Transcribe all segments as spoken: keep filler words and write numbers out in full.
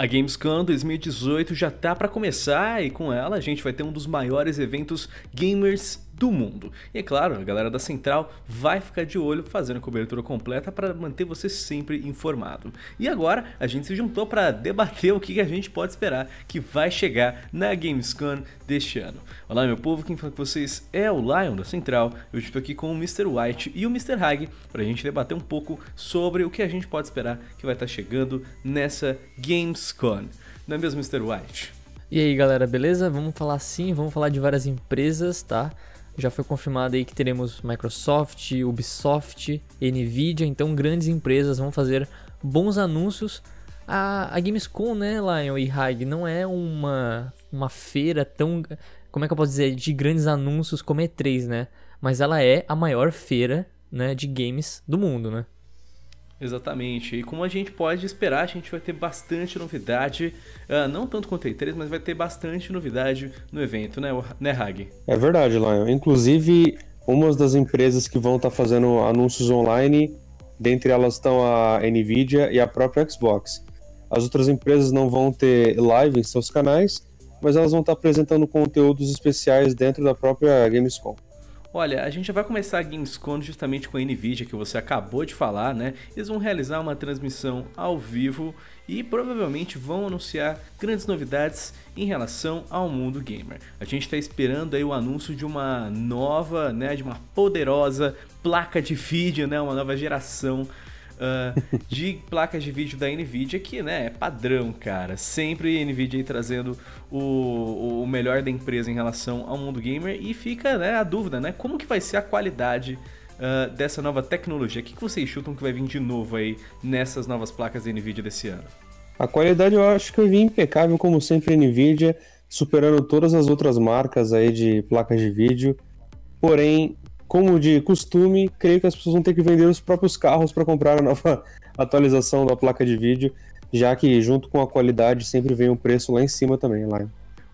A Gamescom dois mil e dezoito já tá para começar e com ela a gente vai ter um dos maiores eventos gamers do mundo. E é claro, a galera da Central vai ficar de olho fazendo a cobertura completa para manter você sempre informado. E agora a gente se juntou para debater o que a gente pode esperar que vai chegar na Gamescom deste ano. Olá meu povo, quem fala com vocês é o Lion da Central. Eu estou aqui com o mister White e o mister Hag para a gente debater um pouco sobre o que a gente pode esperar que vai estar chegando nessa Gamescom. Não é mesmo, mister White? E aí galera, beleza? Vamos falar sim, vamos falar de várias empresas, tá? Já foi confirmado aí que teremos Microsoft, Ubisoft, NVIDIA, então grandes empresas vão fazer bons anúncios. A, a Gamescom, né, Lion e Hag, não é uma, uma feira tão, como é que eu posso dizer, de grandes anúncios como a E três, né? Mas ela é a maior feira, né, de games do mundo, né? Exatamente, e como a gente pode esperar, a gente vai ter bastante novidade, uh, não tanto quanto a E três, mas vai ter bastante novidade no evento, né, né Hag? É verdade, Lion. Inclusive, uma das empresas que vão estar tá fazendo anúncios online, dentre elas estão a NVIDIA e a própria Xbox. As outras empresas não vão ter live em seus canais, mas elas vão estar tá apresentando conteúdos especiais dentro da própria Gamescom. Olha, a gente já vai começar a Gamescom justamente com a NVIDIA, que você acabou de falar, né? Eles vão realizar uma transmissão ao vivo e provavelmente vão anunciar grandes novidades em relação ao mundo gamer. A gente está esperando aí o anúncio de uma nova, né, de uma poderosa placa de vídeo, né, uma nova geração uh, de placas de vídeo da NVIDIA, que, né, é padrão, cara. Sempre a NVIDIA aí trazendo O, o melhor da empresa em relação ao mundo gamer, e fica, né, a dúvida, né, como que vai ser a qualidade uh, dessa nova tecnologia? O que, que vocês chutam que vai vir de novo aí nessas novas placas da NVIDIA desse ano? A qualidade eu acho que vai vir impecável, como sempre a NVIDIA, superando todas as outras marcas aí de placas de vídeo. Porém, como de costume, creio que as pessoas vão ter que vender os próprios carros para comprar a nova atualização da placa de vídeo, já que junto com a qualidade sempre vem um preço lá em cima também, Lion.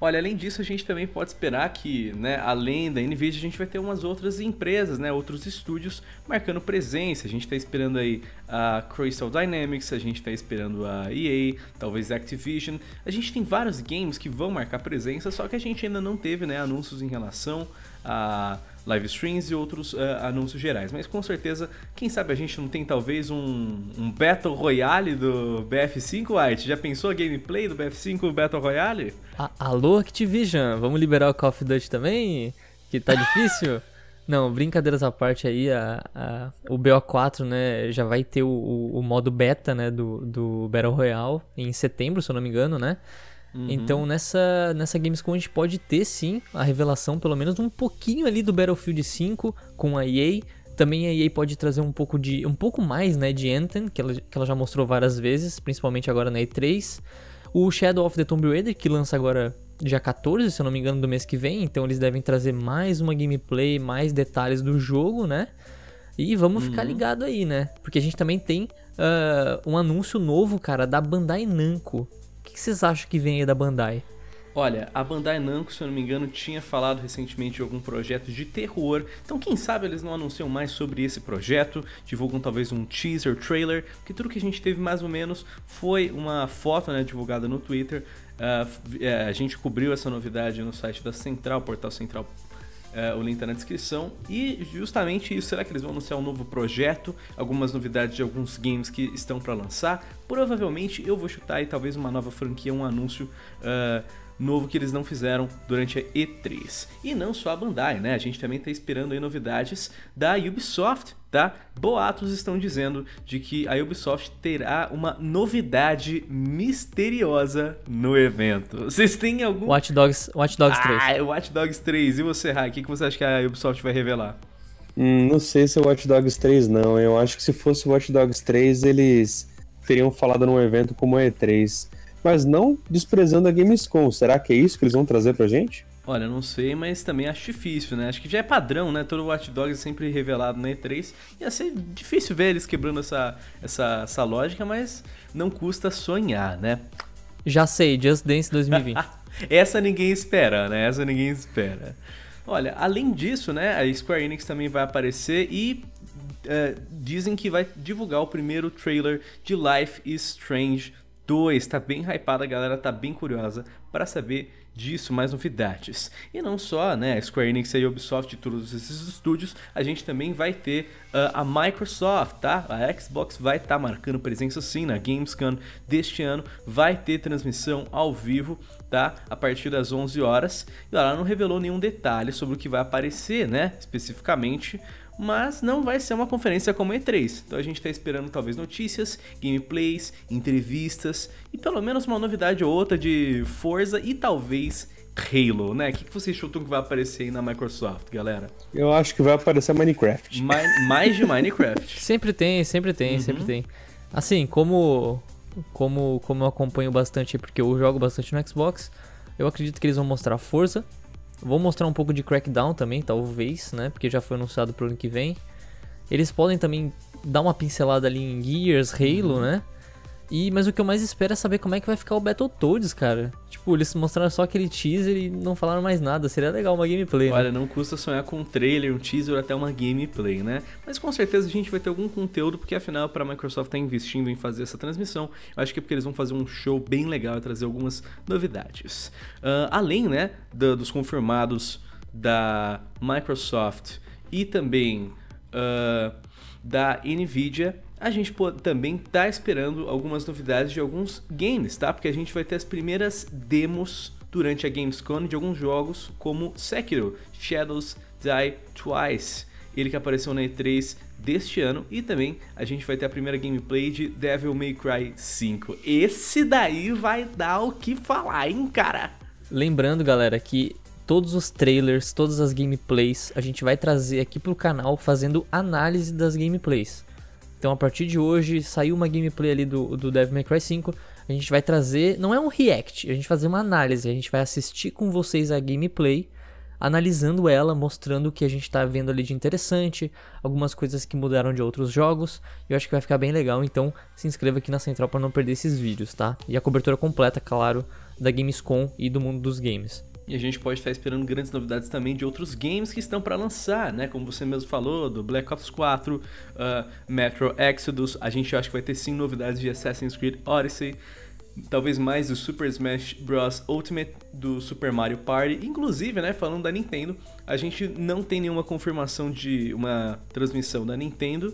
Olha, além disso, a gente também pode esperar que, né, além da NVIDIA, a gente vai ter umas outras empresas, né, outros estúdios marcando presença. A gente está esperando aí a Crystal Dynamics, a gente está esperando a E A, talvez a Activision. A gente tem vários games que vão marcar presença, só que a gente ainda não teve, né, anúncios em relação a live streams e outros uh, anúncios gerais. Mas com certeza, quem sabe a gente não tem talvez um, um Battle Royale do B F cinco, White? Já pensou a gameplay do B F cinco Battle Royale? Ah, alô, Activision, vamos liberar o Call of Duty também? Que tá difícil? Não, brincadeiras à parte aí, a, a, o B O quatro, né, já vai ter o, o, o modo beta, né, do, do Battle Royale em setembro, se eu não me engano, né? Uhum. Então nessa, nessa Gamescom a gente pode ter sim a revelação pelo menos um pouquinho ali do Battlefield cinco com a E A. Também a E A pode trazer um pouco de um pouco mais, né, de Anthem, que ela, que ela já mostrou várias vezes, principalmente agora na E três. O Shadow of the Tomb Raider, que lança agora dia quatorze, se eu não me engano, do mês que vem. Então eles devem trazer mais uma gameplay, mais detalhes do jogo, né? E vamos uhum. ficar ligado aí, né? Porque a gente também tem uh, um anúncio novo, cara, da Bandai Namco. O que vocês acham que vem aí da Bandai? Olha, a Bandai Namco, se eu não me engano, tinha falado recentemente de algum projeto de terror. Então quem sabe eles não anunciam mais sobre esse projeto, divulgam talvez um teaser, trailer, porque tudo que a gente teve mais ou menos foi uma foto, né, divulgada no Twitter. Uh, a gente cobriu essa novidade no site da Central, portal Central. Uh, o link tá na descrição. E justamente isso, será que eles vão anunciar um novo projeto? Algumas novidades de alguns games que estão para lançar? Provavelmente eu vou chutar aí talvez uma nova franquia, um anúncio uh, novo que eles não fizeram durante a E três. E não só a Bandai, né? A gente também tá esperando aí novidades da Ubisoft, tá? Boatos estão dizendo de que a Ubisoft terá uma novidade misteriosa no evento. Vocês têm algum... Watch Dogs, Watch Dogs três. Ah, Watch Dogs três. E você, Rai? O que você acha que a Ubisoft vai revelar? Hum, não sei se é Watch Dogs três, não. Eu acho que se fosse Watch Dogs três, eles teriam falado num evento como a E três. Mas não desprezando a Gamescom. Será que é isso que eles vão trazer pra gente? Olha, não sei, mas também acho difícil, né? Acho que já é padrão, né? Todo Watch Dogs é sempre revelado na E três. Ia ser difícil ver eles quebrando essa, essa, essa lógica, mas não custa sonhar, né? Já sei, Just Dance dois mil e vinte. Essa ninguém espera, né? Essa ninguém espera. Olha, além disso, né? A Square Enix também vai aparecer e... Uh, dizem que vai divulgar o primeiro trailer de Life is Strange dois. Tá bem hypada, a galera tá bem curiosa para saber disso, mais novidades. E não só, né, Square Enix e Ubisoft e todos esses estúdios, a gente também vai ter uh, a Microsoft, tá? A Xbox vai estar tá marcando presença sim na Gamescom deste ano, vai ter transmissão ao vivo, tá? A partir das onze horas. E ela não revelou nenhum detalhe sobre o que vai aparecer, né, especificamente, mas não vai ser uma conferência como a E três, então a gente está esperando talvez notícias, gameplays, entrevistas e pelo menos uma novidade ou outra de Forza e talvez Halo, né? O que, que vocês chutam que vai aparecer aí na Microsoft, galera? Eu acho que vai aparecer Minecraft. Ma- mais de Minecraft. Sempre tem, sempre tem, uhum. sempre tem. Assim, como, como, como eu acompanho bastante, porque eu jogo bastante no Xbox, eu acredito que eles vão mostrar Forza. Vou mostrar um pouco de Crackdown também, talvez, né? Porque já foi anunciado pro ano que vem. Eles podem também dar uma pincelada ali em Gears, Halo, uhum. né? E, mas o que eu mais espero é saber como é que vai ficar o Battletoads, cara. Tipo, eles mostraram só aquele teaser e não falaram mais nada. Seria legal uma gameplay, Olha, né? não custa sonhar com um trailer, um teaser, até uma gameplay, né? Mas com certeza a gente vai ter algum conteúdo, porque afinal para a Microsoft tá investindo em fazer essa transmissão. Eu acho que é porque eles vão fazer um show bem legal e trazer algumas novidades. Uh, além, né, do, dos confirmados da Microsoft e também uh, da NVIDIA, a gente pode, também tá esperando algumas novidades de alguns games, tá? Porque a gente vai ter as primeiras demos durante a Gamescom de alguns jogos, como Sekiro: Shadows Die Twice, ele que apareceu na E três deste ano, e também a gente vai ter a primeira gameplay de Devil May Cry cinco. Esse daí vai dar o que falar, hein, cara? Lembrando, galera, que todos os trailers, todas as gameplays, a gente vai trazer aqui pro canal fazendo análise das gameplays. Então a partir de hoje, saiu uma gameplay ali do, do Devil May Cry cinco, a gente vai trazer, não é um react, a gente vai fazer uma análise, a gente vai assistir com vocês a gameplay, analisando ela, mostrando o que a gente tá vendo ali de interessante, algumas coisas que mudaram de outros jogos, eu acho que vai ficar bem legal, então se inscreva aqui na Central para não perder esses vídeos, tá? E a cobertura completa, claro, da Gamescom e do mundo dos games. E a gente pode estar esperando grandes novidades também de outros games que estão para lançar, né? Como você mesmo falou, do Black Ops quatro, uh, Metro Exodus, a gente acha que vai ter sim novidades de Assassin's Creed Odyssey, talvez mais do Super Smash Bros. Ultimate, do Super Mario Party. Inclusive, né, falando da Nintendo, a gente não tem nenhuma confirmação de uma transmissão da Nintendo,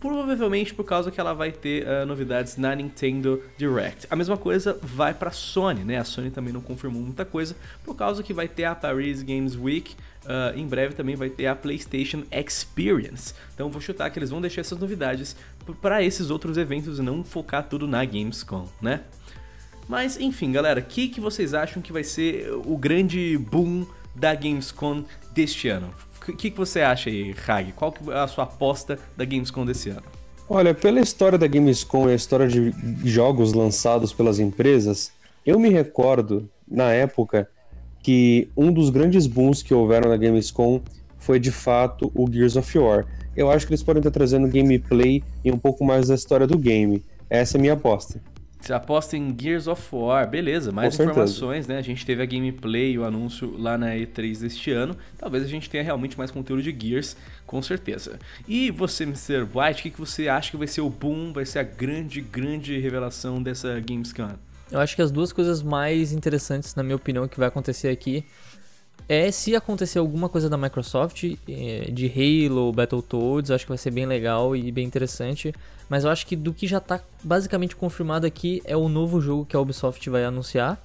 provavelmente por causa que ela vai ter uh, novidades na Nintendo Direct. A mesma coisa vai para a Sony, né? A Sony também não confirmou muita coisa, por causa que vai ter a Paris Games Week, uh, em breve também vai ter a PlayStation Experience. Então vou chutar que eles vão deixar essas novidades para esses outros eventos e não focar tudo na Gamescom, né? Mas enfim, galera, o que, que vocês acham que vai ser o grande boom da Gamescom deste ano? O que, que você acha aí, Hag? Qual que é a sua aposta da Gamescom desse ano? Olha, pela história da Gamescom e a história de jogos lançados pelas empresas, eu me recordo, na época, que um dos grandes booms que houveram na Gamescom foi, de fato, o Gears of War. Eu acho que eles podem estar trazendo gameplay e um pouco mais da história do game. Essa é a minha aposta. Você aposta em Gears of War, beleza, mais informações, né? A gente teve a gameplay e o anúncio lá na E três deste ano. Talvez a gente tenha realmente mais conteúdo de Gears, com certeza. E você, mister White, o que, que você acha que vai ser o boom, vai ser a grande, grande revelação dessa Gamescom? Eu acho que as duas coisas mais interessantes, na minha opinião, que vai acontecer aqui é se acontecer alguma coisa da Microsoft, de Halo, Battletoads, acho que vai ser bem legal e bem interessante. Mas eu acho que do que já tá basicamente confirmado aqui é o novo jogo que a Ubisoft vai anunciar,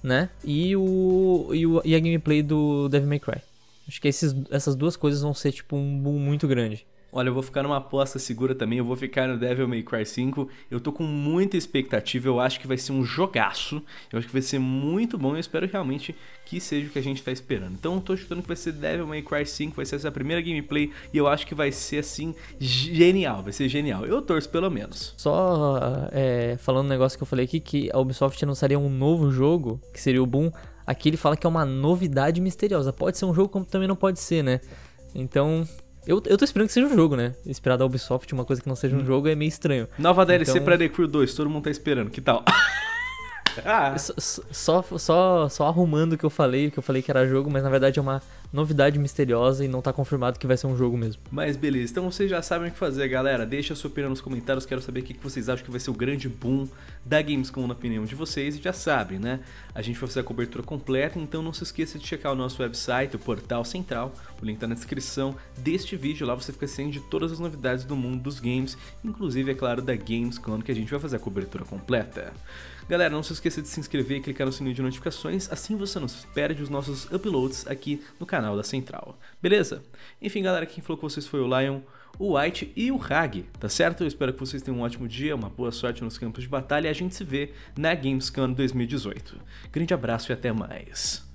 né? E, o, e, o, e a gameplay do Devil May Cry. Acho que esses, essas duas coisas vão ser tipo um boom muito grande. Olha, eu vou ficar numa aposta segura também, eu vou ficar no Devil May Cry cinco, eu tô com muita expectativa, eu acho que vai ser um jogaço, eu acho que vai ser muito bom, eu espero realmente que seja o que a gente tá esperando. Então eu tô chutando que vai ser Devil May Cry cinco, vai ser essa primeira gameplay, e eu acho que vai ser assim, genial, vai ser genial, eu torço pelo menos. Só é, falando um negócio que eu falei aqui, que a Ubisoft anunciaria um novo jogo, que seria o Boom, aqui ele fala que é uma novidade misteriosa, pode ser um jogo como também não pode ser, né? Então... Eu, eu tô esperando que seja um jogo, né? Esperar da Ubisoft uma coisa que não seja um jogo é meio estranho. Nova D L C então... pra The Crew dois, todo mundo tá esperando, que tal? Ah. Só, só, só arrumando o que eu falei, que eu falei que era jogo, mas na verdade é uma novidade misteriosa e não tá confirmado que vai ser um jogo mesmo. Mas beleza, então vocês já sabem o que fazer, galera. Deixa a sua opinião nos comentários, quero saber o que vocês acham que vai ser o grande boom da Gamescom na opinião de vocês. E já sabem, né? A gente vai fazer a cobertura completa, então não se esqueça de checar o nosso website, o portal Central, o link tá na descrição deste vídeo, lá você fica ciente de todas as novidades do mundo dos games, inclusive, é claro, da Gamescom, que a gente vai fazer a cobertura completa. Galera, não se esqueça de se inscrever e clicar no sininho de notificações, assim você não perde os nossos uploads aqui no canal da Central. Beleza? Enfim, galera, quem falou com vocês foi o Lion, o White e o Hag, tá certo? Eu espero que vocês tenham um ótimo dia, uma boa sorte nos campos de batalha e a gente se vê na Gamescom dois mil e dezoito. Grande abraço e até mais.